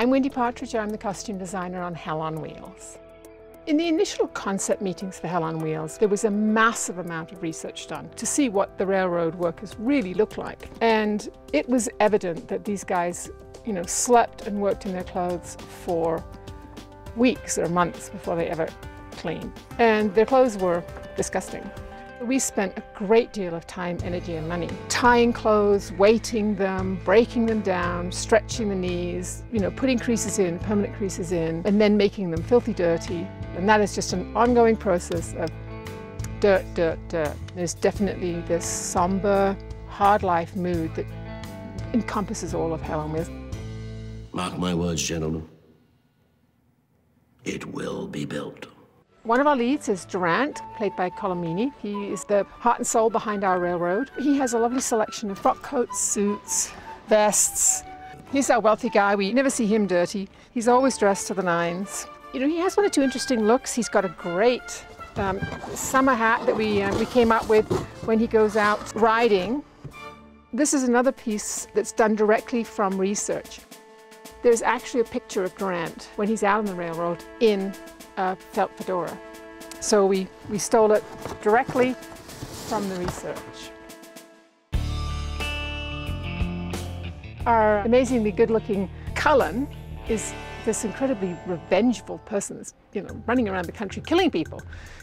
I'm Wendy Partridge, I'm the costume designer on Hell on Wheels. In the initial concept meetings for Hell on Wheels, there was a massive amount of research done to see what the railroad workers really looked like. And it was evident that these guys, you know, slept and worked in their clothes for weeks or months before they ever cleaned. And their clothes were disgusting. We spent a great deal of time, energy and money tying clothes, weighting them, breaking them down, stretching the knees, you know, putting creases in, permanent creases in, and then making them filthy dirty. And that is just an ongoing process of dirt, dirt, dirt. There's definitely this somber, hard life mood that encompasses all of Hell on Wheels. Mark my words, gentlemen. It will be built. One of our leads is Durant, played by Colm Meaney. He is the heart and soul behind our railroad. He has a lovely selection of frock coats, suits, vests. He's our wealthy guy. We never see him dirty. He's always dressed to the nines. You know, he has one or two interesting looks. He's got a great summer hat that we came up with when he goes out riding. This is another piece that's done directly from research. There's actually a picture of Durant when he's out on the railroad in felt fedora. So we stole it directly from the research. Our amazingly good-looking Cullen is this incredibly revengeful person that's, you know, running around the country killing people.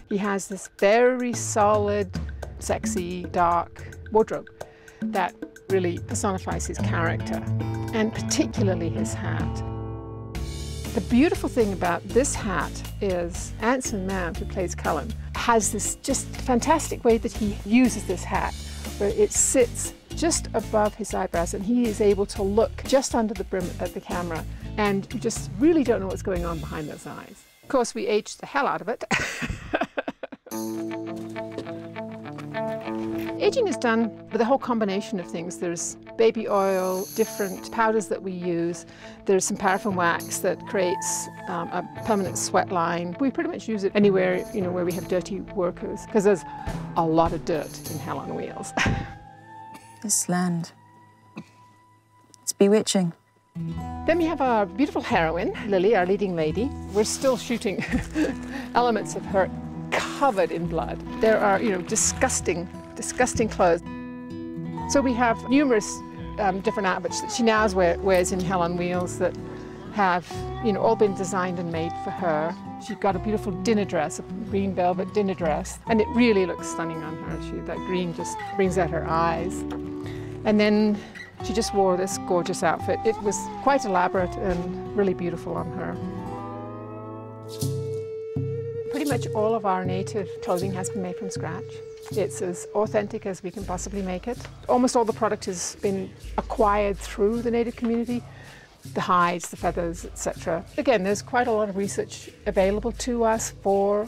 He has this very solid, sexy, dark wardrobe that really personifies his character, and particularly his hat. The beautiful thing about this hat is Anson Mount, who plays Cullen, has this just fantastic way that he uses this hat, where it sits just above his eyebrows and he is able to look just under the brim at the camera, and you just really don't know what's going on behind those eyes. Of course, we aged the hell out of it. Aging is done with a whole combination of things. There's baby oil, different powders that we use. There's some paraffin wax that creates a permanent sweat line. We pretty much use it anywhere, you know, where we have dirty workers, because there's a lot of dirt in Hell on Wheels. This land, it's bewitching. Then we have our beautiful heroine, Lily, our leading lady. We're still shooting elements of her covered in blood. There are, you know, disgusting clothes. So we have numerous different outfits that she now wears in Hell on Wheels that have, you know, all been designed and made for her. She's got a beautiful dinner dress, a green velvet dinner dress, and it really looks stunning on her. That green just brings out her eyes. And then she just wore this gorgeous outfit. It was quite elaborate and really beautiful on her. Pretty much all of our native clothing has been made from scratch. It's as authentic as we can possibly make it. Almost all the product has been acquired through the native community, the hides, the feathers, etc. Again, there's quite a lot of research available to us for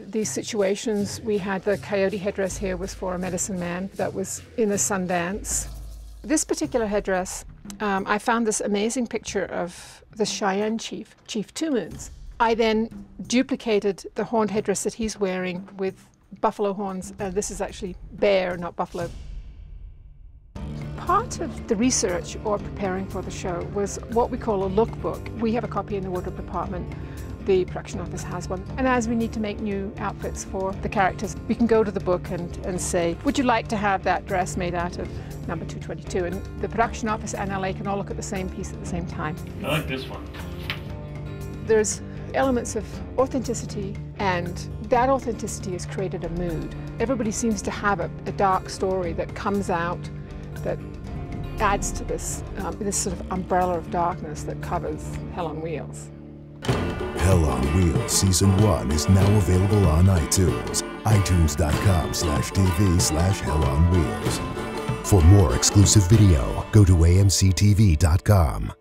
these situations. We had the coyote headdress here was for a medicine man that was in a Sundance. This particular headdress, I found this amazing picture of the Cheyenne chief, Chief Two Moons. I then duplicated the horned headdress that he's wearing with buffalo horns. This is actually bear, not buffalo. Part of the research or preparing for the show was what we call a lookbook. We have a copy in the wardrobe department. The production office has one. And as we need to make new outfits for the characters, we can go to the book and say, would you like to have that dress made out of number 222? And the production office and LA can all look at the same piece at the same time. I like this one. There's elements of authenticity, and that authenticity has created a mood. Everybody seems to have a dark story that comes out, that adds to this, this sort of umbrella of darkness that covers Hell on Wheels. Hell on Wheels Season 1 is now available on iTunes, itunes.com/tv/hellonwheels. For more exclusive video, go to amctv.com.